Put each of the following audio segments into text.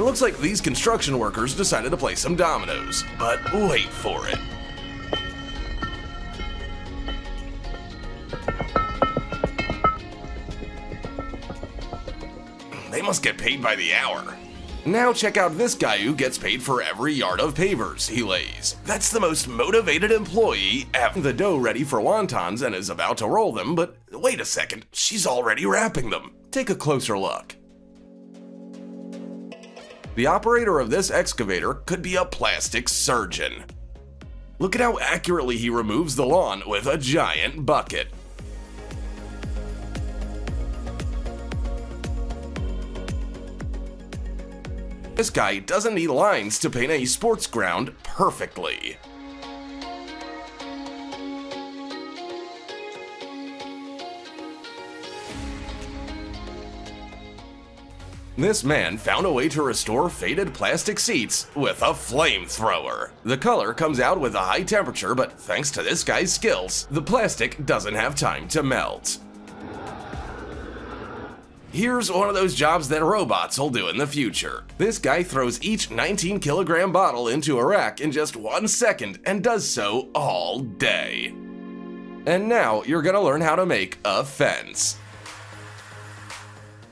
It looks like these construction workers decided to play some dominoes, but wait for it. They must get paid by the hour. Now check out this guy who gets paid for every yard of pavers he lays. That's the most motivated employee ever. The dough ready for wontons and is about to roll them, but wait a second, she's already wrapping them. Take a closer look. The operator of this excavator could be a plastic surgeon. Look at how accurately he removes the lawn with a giant bucket. This guy doesn't need lines to paint a sports ground perfectly. This man found a way to restore faded plastic seats with a flamethrower. The color comes out with a high temperature, but thanks to this guy's skills, the plastic doesn't have time to melt. Here's one of those jobs that robots will do in the future. This guy throws each 19-kilogram bottle into a rack in just 1 second and does so all day. And now you're gonna learn how to make a fence.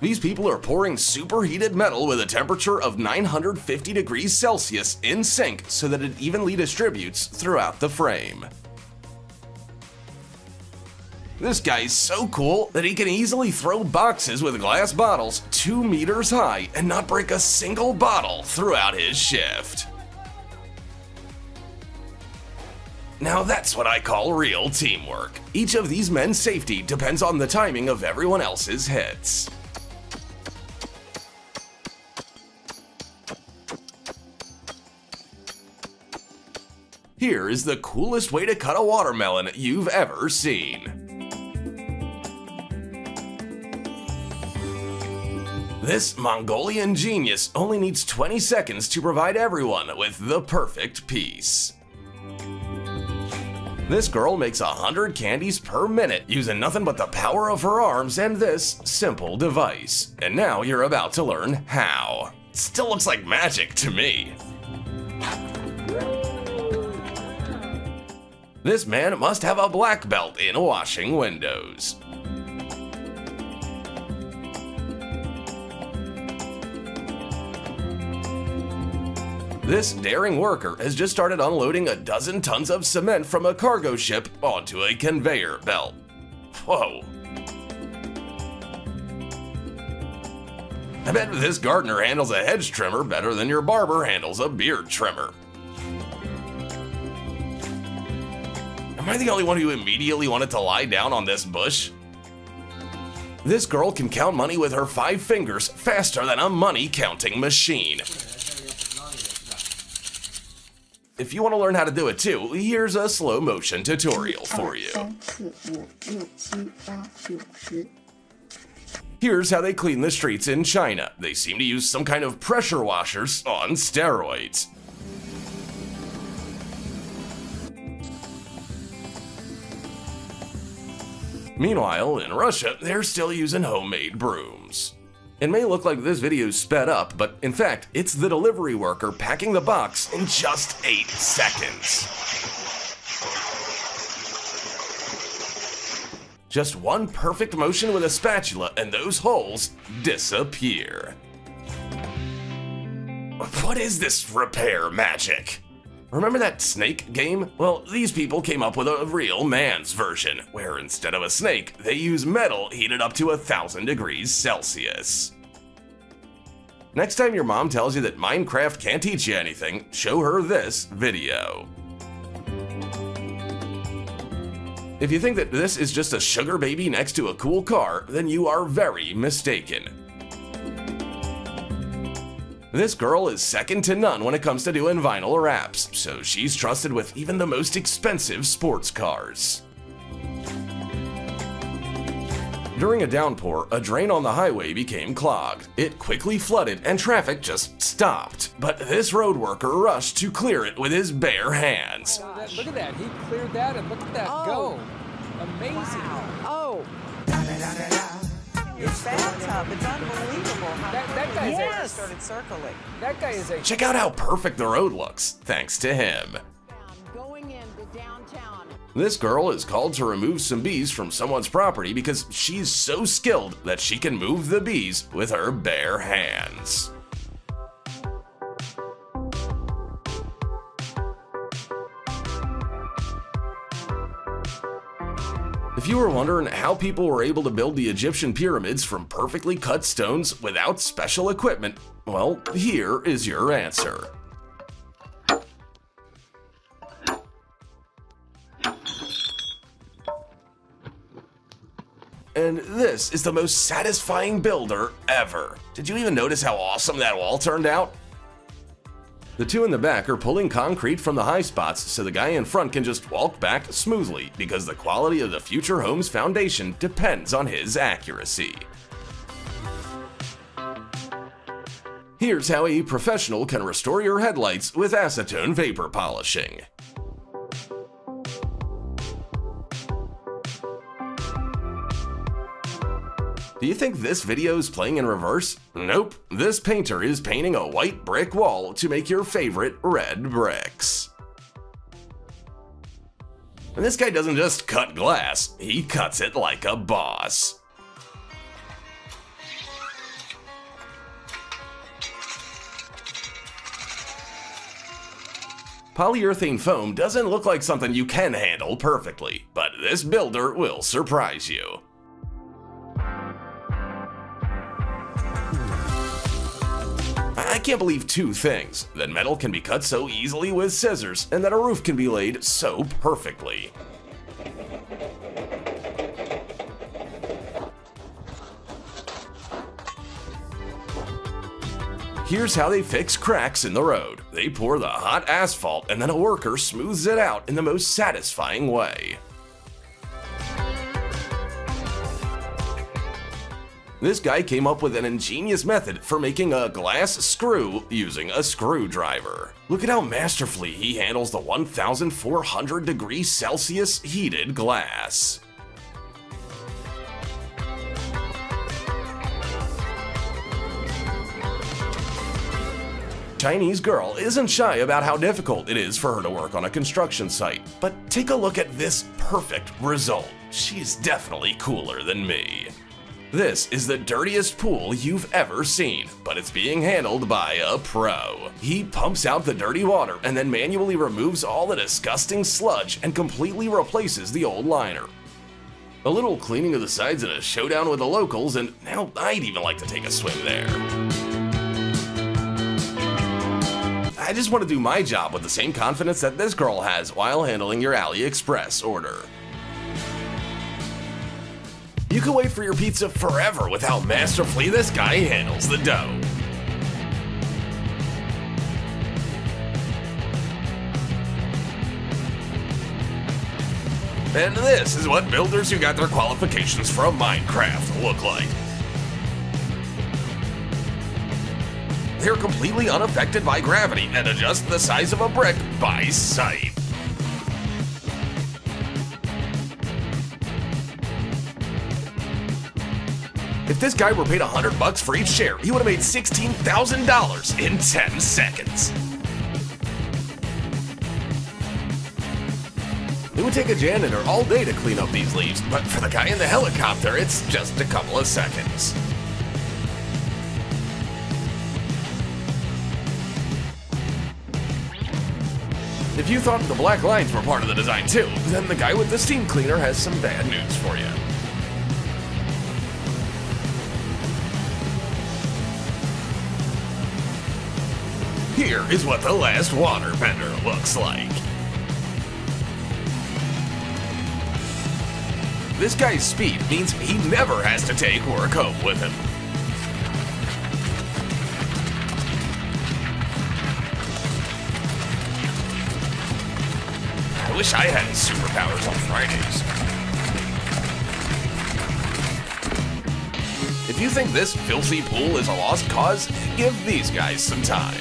These people are pouring superheated metal with a temperature of 950 degrees Celsius in sync so that it evenly distributes throughout the frame. This guy is so cool that he can easily throw boxes with glass bottles 2 meters high and not break a single bottle throughout his shift. Now that's what I call real teamwork. Each of these men's safety depends on the timing of everyone else's hits. Here is the coolest way to cut a watermelon you've ever seen. This Mongolian genius only needs 20 seconds to provide everyone with the perfect piece. This girl makes 100 candies per minute using nothing but the power of her arms and this simple device. And now you're about to learn how. Still looks like magic to me. This man must have a black belt in washing windows. This daring worker has just started unloading 12 tons of cement from a cargo ship onto a conveyor belt. Whoa. I bet this gardener handles a hedge trimmer better than your barber handles a beard trimmer. Am I the only one who immediately wanted to lie down on this bush? This girl can count money with her 5 fingers faster than a money counting machine. If you want to learn how to do it too, here's a slow motion tutorial for you. Here's how they clean the streets in China. They seem to use some kind of pressure washers on steroids. Meanwhile, in Russia, they're still using homemade brooms. It may look like this video sped up, but in fact, it's the delivery worker packing the box in just 8 seconds. Just one perfect motion with a spatula and those holes disappear. What is this repair magic? Remember that snake game? Well, these people came up with a real man's version, where instead of a snake, they use metal heated up to 1000 degrees Celsius. Next time your mom tells you that Minecraft can't teach you anything, show her this video. If you think that this is just a sugar baby next to a cool car, then you are very mistaken. This girl is second to none when it comes to doing vinyl wraps, so she's trusted with even the most expensive sports cars. During a downpour, a drain on the highway became clogged. It quickly flooded and traffic just stopped. But this road worker rushed to clear it with his bare hands. Oh, look at that, he cleared that and look at that go. Amazing. Wow. Oh. Da, da, da, da, da. your bathtub. It's unbelievable how that started circling. That guy is a... Check out how perfect the road looks, thanks to him. Going into downtown. This girl is called to remove some bees from someone's property because she's so skilled that she can move the bees with her bare hands. If you were wondering how people were able to build the Egyptian pyramids from perfectly cut stones without special equipment, well, here is your answer. And this is the most satisfying builder ever. Did you even notice how awesome that wall turned out? The two in the back are pulling concrete from the high spots so the guy in front can just walk back smoothly because the quality of the future home's foundation depends on his accuracy. Here's how a professional can restore your headlights with acetone vapor polishing. Do you think this video is playing in reverse? Nope, this painter is painting a white brick wall to make your favorite red bricks. And this guy doesn't just cut glass, he cuts it like a boss. Polyurethane foam doesn't look like something you can handle perfectly, but this builder will surprise you. I can't believe two things: that metal can be cut so easily with scissors, and that a roof can be laid so perfectly. Here's how they fix cracks in the road. They pour the hot asphalt, and then a worker smooths it out in the most satisfying way. This guy came up with an ingenious method for making a glass screw using a screwdriver. Look at how masterfully he handles the 1,400 degrees Celsius heated glass. Chinese girl isn't shy about how difficult it is for her to work on a construction site, but take a look at this perfect result. She's definitely cooler than me. This is the dirtiest pool you've ever seen, but it's being handled by a pro. He pumps out the dirty water and then manually removes all the disgusting sludge and completely replaces the old liner. A little cleaning of the sides and a showdown with the locals, and now I'd even like to take a swim there. I just want to do my job with the same confidence that this girl has while handling your AliExpress order. You can wait for your pizza forever with how masterfully this guy handles the dough. And this is what builders who got their qualifications from Minecraft look like. They're completely unaffected by gravity and adjust the size of a brick by sight. If this guy were paid $100 for each share, he would have made $16,000 in 10 seconds. It would take a janitor all day to clean up these leaves, but for the guy in the helicopter, it's just a couple of seconds. If you thought the black lines were part of the design too, then the guy with the steam cleaner has some bad news for you. Here is what the last waterbender looks like. This guy's speed means he never has to take work home with him. I wish I had superpowers on Fridays. If you think this filthy pool is a lost cause, give these guys some time.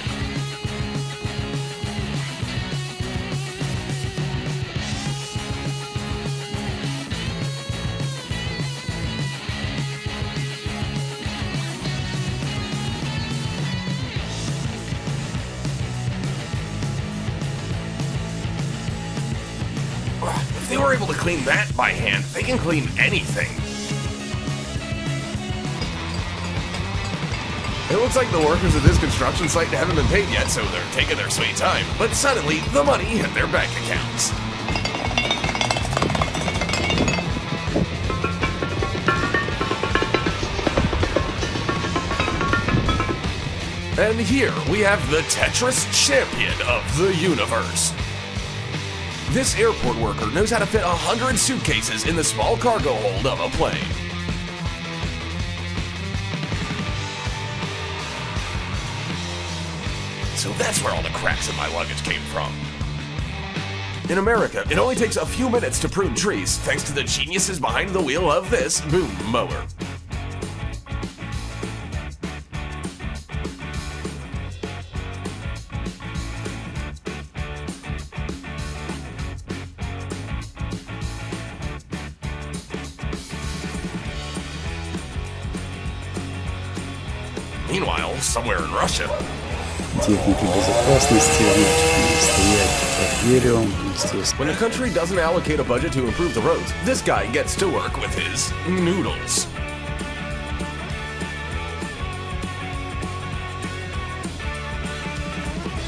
They were able to clean that by hand. They can clean anything. It looks like the workers at this construction site haven't been paid yet, so they're taking their sweet time. But suddenly, the money hit their bank accounts. And here we have the Tetris champion of the universe. This airport worker knows how to fit 100 suitcases in the small cargo hold of a plane. So that's where all the cracks in my luggage came from. In America, it only takes a few minutes to prune trees thanks to the geniuses behind the wheel of this boom mower. Meanwhile, somewhere in Russia. When a country doesn't allocate a budget to improve the roads, this guy gets to work with his noodles.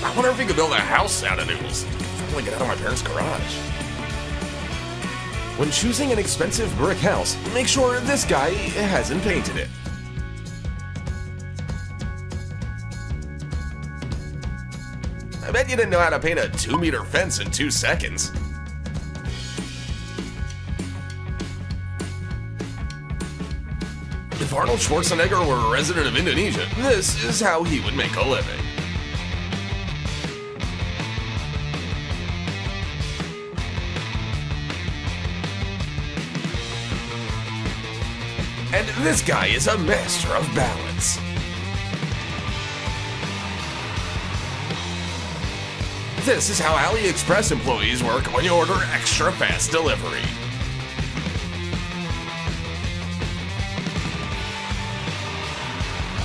I wonder if he could build a house out of noodles. I can finally get out of my parents' garage. When choosing an expensive brick house, make sure this guy hasn't painted it. I bet you didn't know how to paint a 2-meter fence in 2 seconds. If Arnold Schwarzenegger were a resident of Indonesia, this is how he would make a living. And this guy is a master of balance. This is how AliExpress employees work when you order extra fast delivery.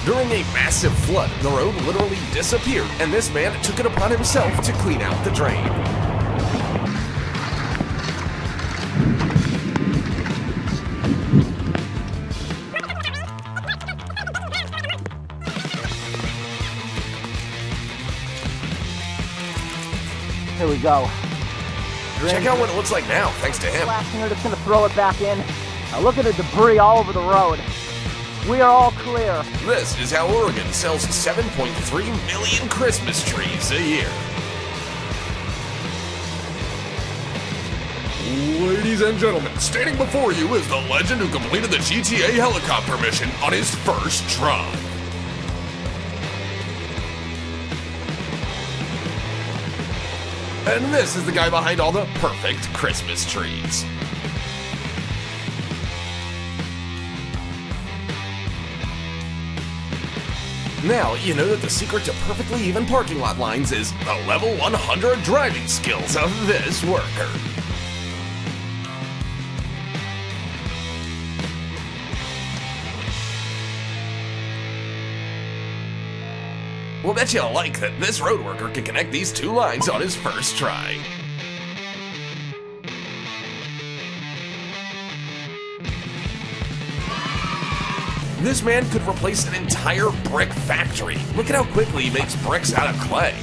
During a massive flood, the road literally disappeared, and this man took it upon himself to clean out the drain. Here we go. Check out what it looks like now, thanks to him. We're just going to throw it back in. Now look at the debris all over the road. We are all clear. This is how Oregon sells 7.3 million Christmas trees a year. Ladies and gentlemen, standing before you is the legend who completed the GTA helicopter mission on his first try. And this is the guy behind all the perfect Christmas trees. Now, you know that the secret to perfectly even parking lot lines is the level 100 driving skills of this worker. We'll bet you like that this road worker can connect these 2 lines on his first try. This man could replace an entire brick factory. Look at how quickly he makes bricks out of clay.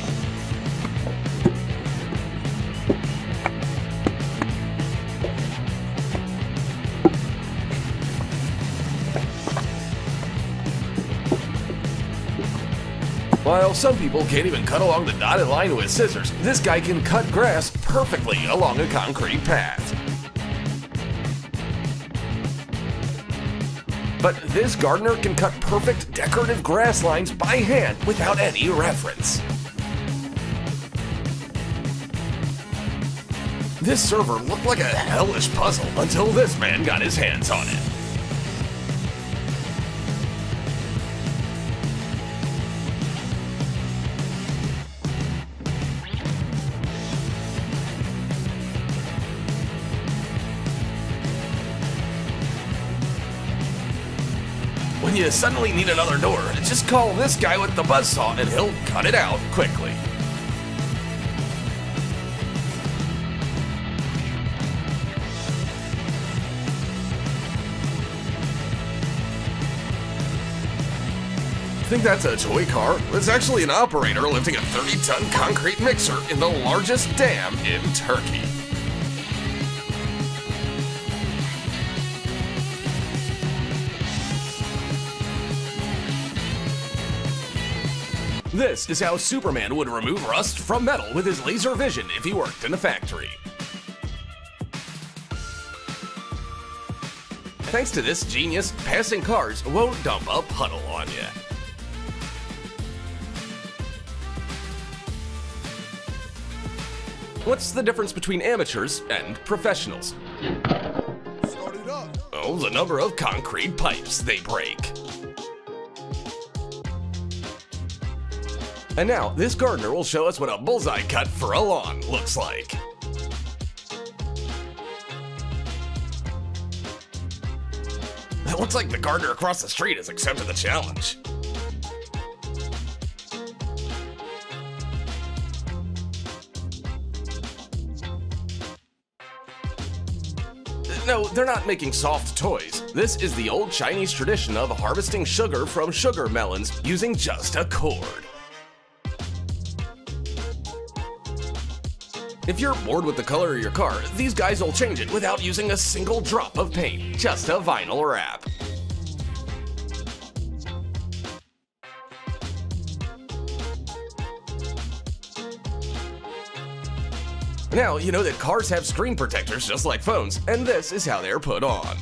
While some people can't even cut along the dotted line with scissors, this guy can cut grass perfectly along a concrete path. But this gardener can cut perfect decorative grass lines by hand without any reference. This server looked like a hellish puzzle until this man got his hands on it. When you suddenly need another door, just call this guy with the buzzsaw and he'll cut it out quickly. think that's a toy car? It's actually an operator lifting a 30-ton concrete mixer in the largest dam in Turkey. This is how Superman would remove rust from metal with his laser vision if he worked in a factory. Thanks to this genius, passing cars won't dump a puddle on you. What's the difference between amateurs and professionals? Oh, the number of concrete pipes they break. And now, this gardener will show us what a bullseye cut for a lawn looks like. It looks like the gardener across the street has accepted the challenge. No, they're not making soft toys. This is the old Chinese tradition of harvesting sugar from sugar melons using just a cord. If you're bored with the color of your car, these guys will change it without using a single drop of paint, just a vinyl wrap. Now, you know that cars have screen protectors just like phones, and this is how they're put on.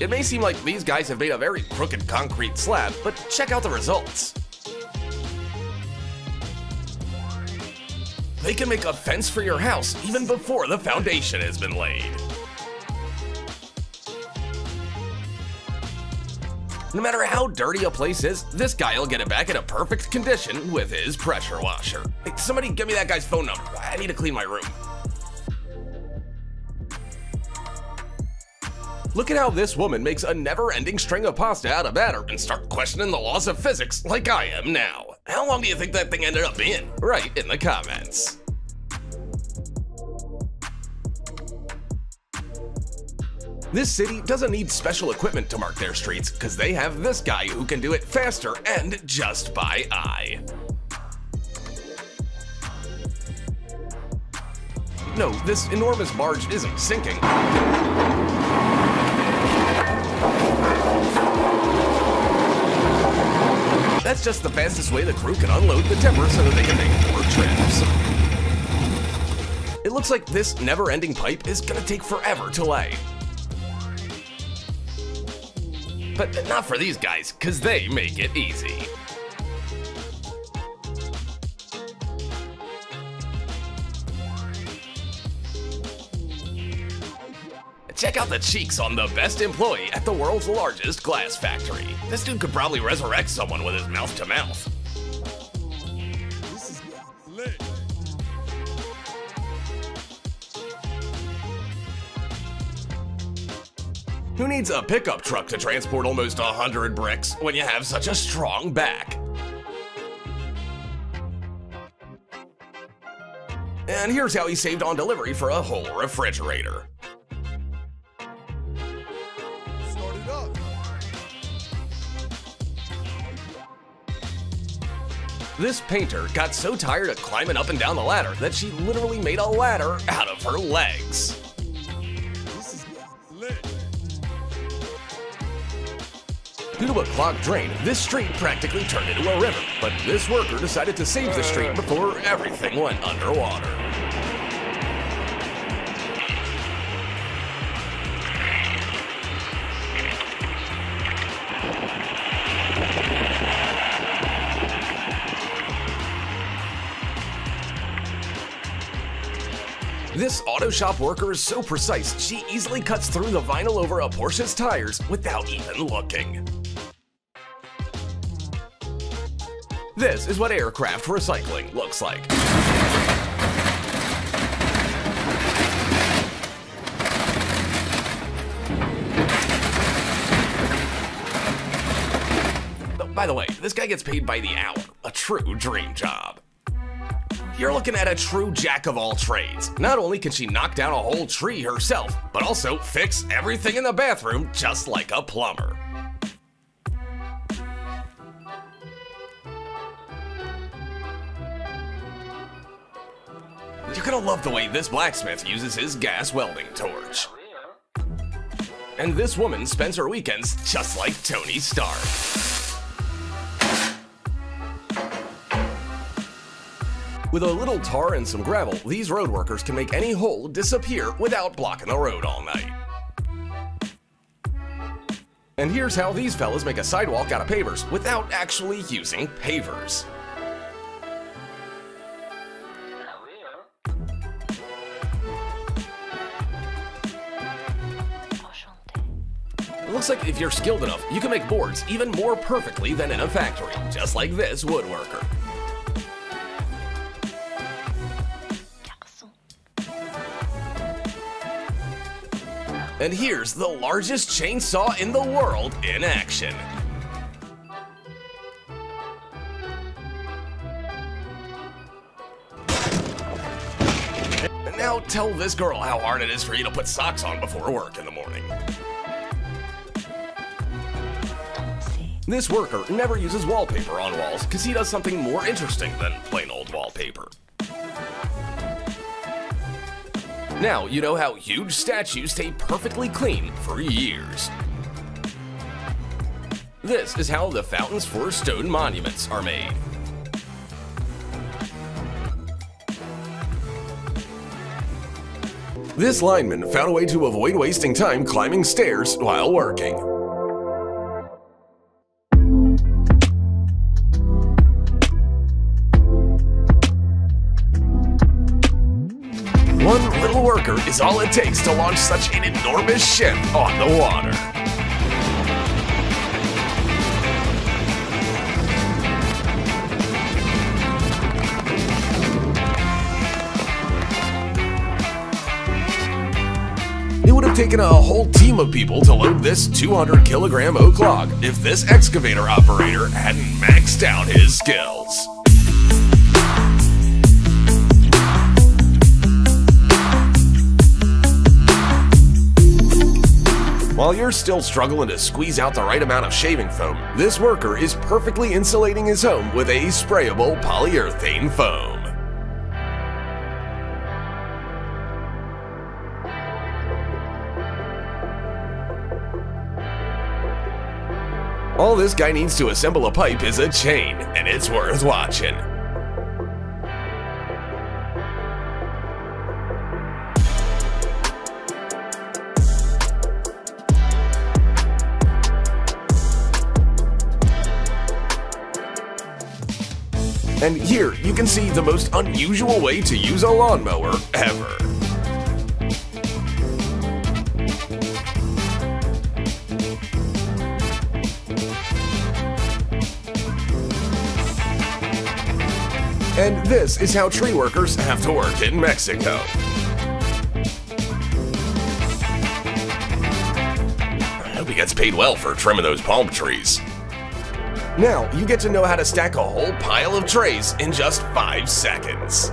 It may seem like these guys have made a very crooked concrete slab, but check out the results. They can make a fence for your house even before the foundation has been laid. No matter how dirty a place is, this guy will get it back in a perfect condition with his pressure washer. Hey, somebody give me that guy's phone number. I need to clean my room. Look at how this woman makes a never-ending string of pasta out of batter and start questioning the laws of physics like I am now. How long do you think that thing ended up in? Write in the comments. This city doesn't need special equipment to mark their streets because they have this guy who can do it faster and just by eye. No, this enormous barge isn't sinking. That's just the fastest way the crew can unload the timber so that they can make more trips. It looks like this never-ending pipe is gonna take forever to lay. But not for these guys, because they make it easy. Check out the cheeks on the best employee at the world's largest glass factory. This dude could probably resurrect someone with his mouth-to-mouth. This is lit. Who needs a pickup truck to transport almost 100 bricks when you have such a strong back? And here's how he saved on delivery for a whole refrigerator. This painter got so tired of climbing up and down the ladder that she literally made a ladder out of her legs. This is lit. Due to a clogged drain, this street practically turned into a river, but this worker decided to save the street before everything went underwater. This auto shop worker is so precise, she easily cuts through the vinyl over a Porsche's tires without even looking. This is what aircraft recycling looks like. Oh, by the way, this guy gets paid by the hour, a true dream job. you're looking at a true jack of all trades. Not only can she knock down a whole tree herself, but also fix everything in the bathroom just like a plumber. You're gonna love the way this blacksmith uses his gas welding torch. And this woman spends her weekends just like Tony Stark. With a little tar and some gravel, these road workers can make any hole disappear without blocking the road all night. And here's how these fellas make a sidewalk out of pavers without actually using pavers. It looks like if you're skilled enough, you can make boards even more perfectly than in a factory, just like this woodworker. And here's the largest chainsaw in the world in action. And now tell this girl how hard it is for you to put socks on before work in the morning. This worker never uses wallpaper on walls because he does something more interesting than plain old wallpaper. Now you know how huge statues stay perfectly clean for years. This is how the fountains for stone monuments are made. This lineman found a way to avoid wasting time climbing stairs while working. One little worker is all it takes to launch such an enormous ship on the water. It would have taken a whole team of people to load this 200-kilogram oak log if this excavator operator hadn't maxed out his skills. While you're still struggling to squeeze out the right amount of shaving foam, this worker is perfectly insulating his home with a sprayable polyurethane foam. All this guy needs to assemble a pipe is a chain, and it's worth watching. And here, you can see the most unusual way to use a lawnmower ever. And this is how tree workers have to work in Mexico. I hope he gets paid well for trimming those palm trees. Now, you get to know how to stack a whole pile of trays in just 5 seconds.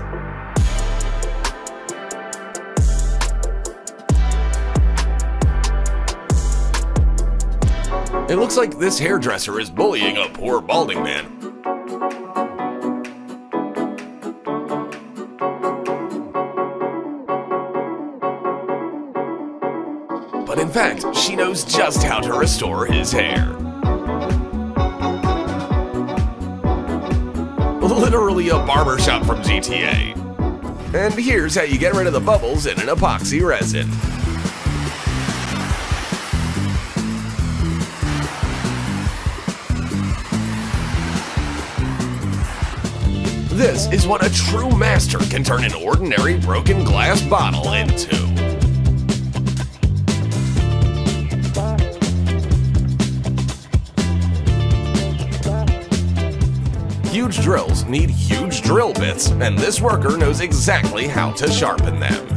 It looks like this hairdresser is bullying a poor balding man. But in fact, she knows just how to restore his hair. Literally a barbershop from GTA. And here's how you get rid of the bubbles in an epoxy resin. This is what a true master can turn an ordinary broken glass bottle into. Huge drills need huge drill bits, and this worker knows exactly how to sharpen them.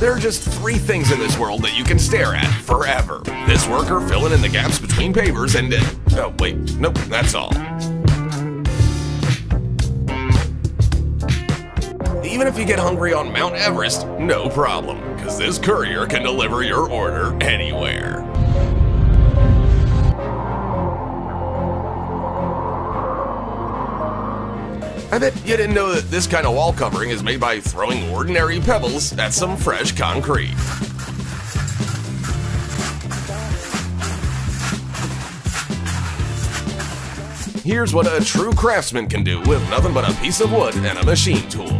They're just three things in this world that you can stare at forever. This worker filling in the gaps between pavers and oh wait, nope, that's all. Even if you get hungry on Mount Everest, no problem, because this courier can deliver your order anywhere. I bet you didn't know that this kind of wall covering is made by throwing ordinary pebbles at some fresh concrete. Here's what a true craftsman can do with nothing but a piece of wood and a machine tool.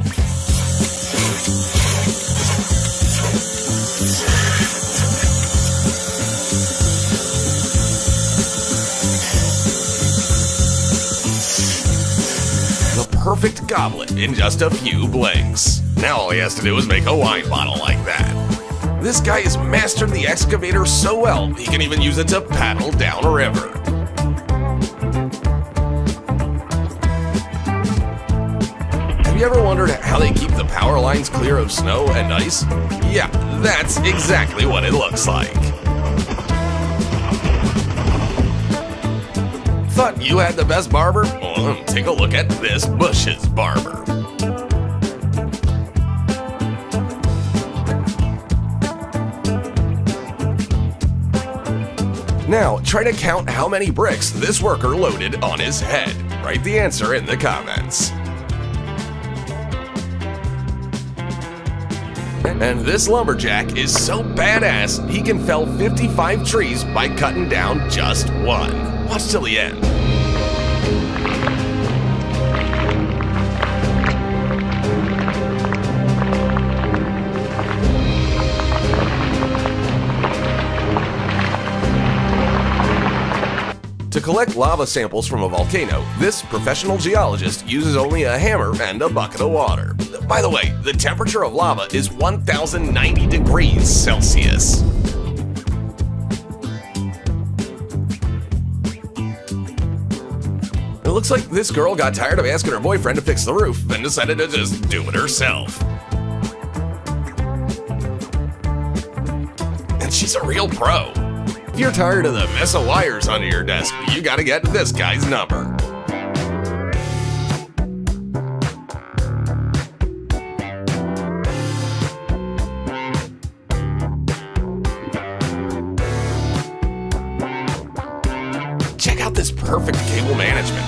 The perfect goblet in just a few blinks. Now all he has to do is make a wine bottle like that. This guy has mastered the excavator so well, he can even use it to paddle down a river. Have you ever wondered how they keep the power lines clear of snow and ice? Yeah, that's exactly what it looks like. Thought you had the best barber? Well, take a look at this Bush's barber. Now, try to count how many bricks this worker loaded on his head. Write the answer in the comments. And this lumberjack is so badass, he can fell 55 trees by cutting down just one. Watch till the end. To collect lava samples from a volcano, this professional geologist uses only a hammer and a bucket of water. By the way, the temperature of lava is 1,090 degrees Celsius. It looks like this girl got tired of asking her boyfriend to fix the roof and decided to just do it herself. And she's a real pro. If you're tired of the mess of wires under your desk, you gotta get this guy's number. Check out this perfect cable management.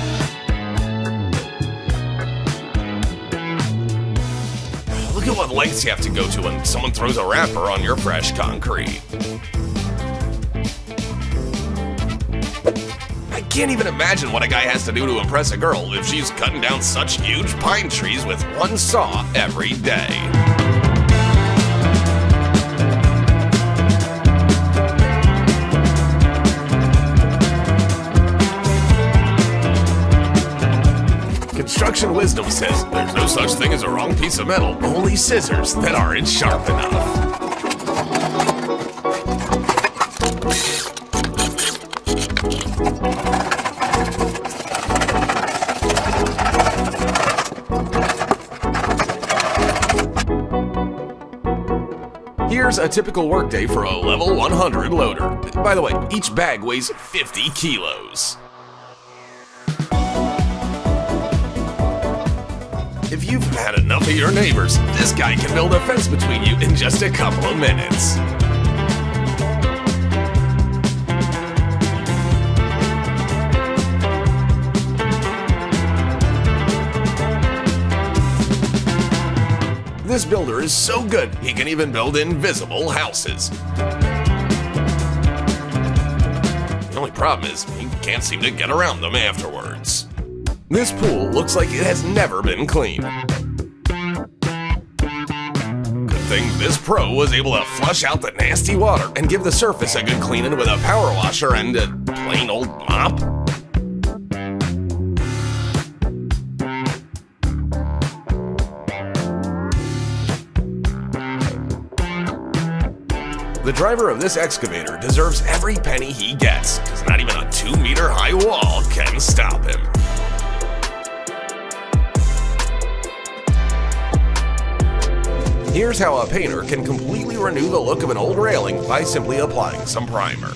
Look at what lengths you have to go to when someone throws a wrapper on your fresh concrete. I can't even imagine what a guy has to do to impress a girl if she's cutting down such huge pine trees with one saw every day. Construction wisdom says there's no such thing as a wrong piece of metal, only scissors that aren't sharp enough. Here's a typical workday for a level 100 loader. By the way, each bag weighs 50 kilos. If you've had enough of your neighbors, this guy can build a fence between you in just a couple of minutes. This builder is so good, he can even build invisible houses. The only problem is, he can't seem to get around them afterwards. This pool looks like it has never been cleaned. Good thing this pro was able to flush out the nasty water and give the surface a good cleaning with a power washer and a plain old mop. The driver of this excavator deserves every penny he gets, because not even a 2-meter high wall can stop him. Here's how a painter can completely renew the look of an old railing by simply applying some primer.